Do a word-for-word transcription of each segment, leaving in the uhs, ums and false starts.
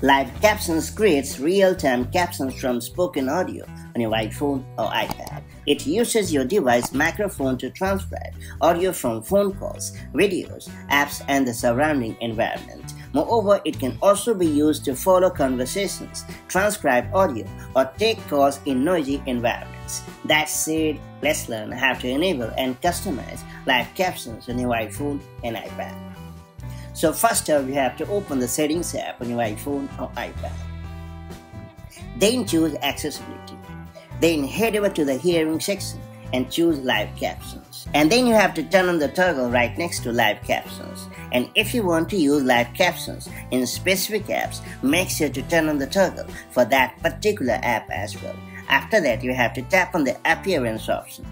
Live Captions creates real-time captions from spoken audio on your iPhone or iPad. It uses your device microphone to transcribe audio from phone calls, videos, apps, and the surrounding environment. Moreover, it can also be used to follow conversations, transcribe audio, or take calls in noisy environments. That said, let's learn how to enable and customize live captions on your iPhone and iPad. So first up, you have to open the Settings app on your iPhone or iPad. Then choose Accessibility. Then head over to the Hearing section and choose Live Captions. And then you have to turn on the toggle right next to Live Captions. And if you want to use Live Captions in specific apps, make sure to turn on the toggle for that particular app as well. After that, you have to tap on the Appearance option.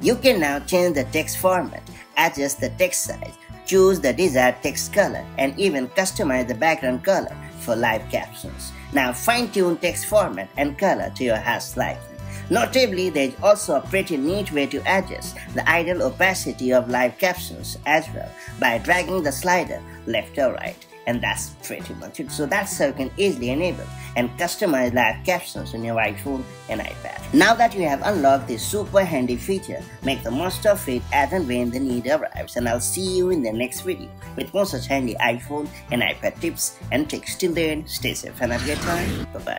You can now change the text format, adjust the text size, choose the desired text color, and even customize the background color for live captions. Now fine-tune text format and color to your heart's liking. Notably, there is also a pretty neat way to adjust the ideal opacity of live captions as well by dragging the slider left or right. And that's pretty much it. So that's how you can easily enable and customize live captions on your iPhone and iPad. Now that you have unlocked this super handy feature, make the most of it as and when the need arrives. And I'll see you in the next video with more such handy iPhone and iPad tips and tricks. Till then, stay safe and have a good time. Bye-bye.